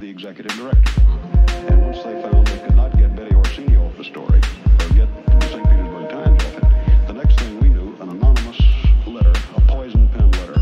the executive director. And once they found they could not get Betty Orsini off the story, or get the St. Petersburg Times off it, the next thing we knew, an anonymous letter, a poison pen letter.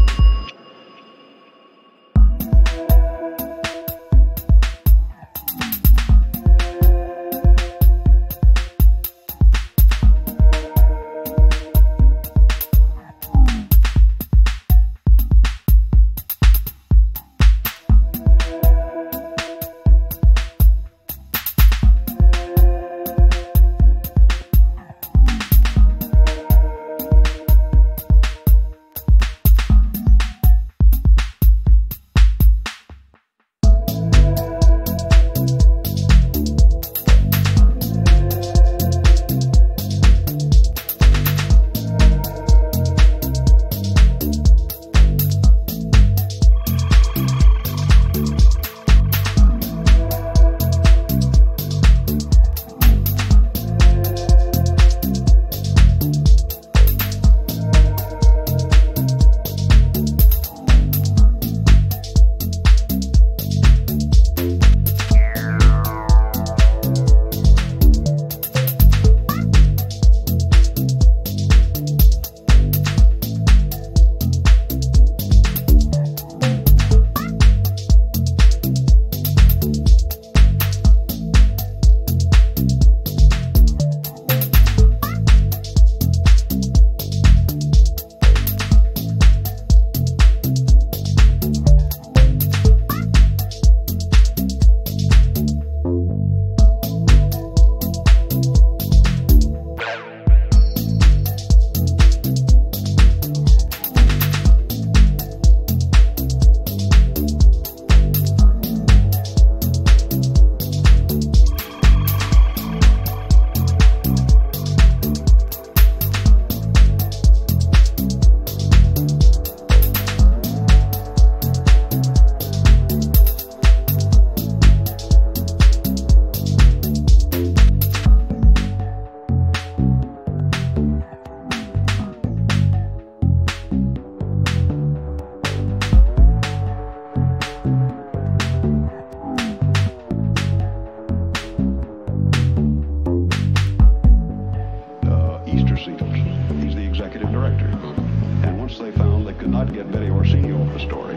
He's the executive director. And once they found they could not get Betty Orsini off the story,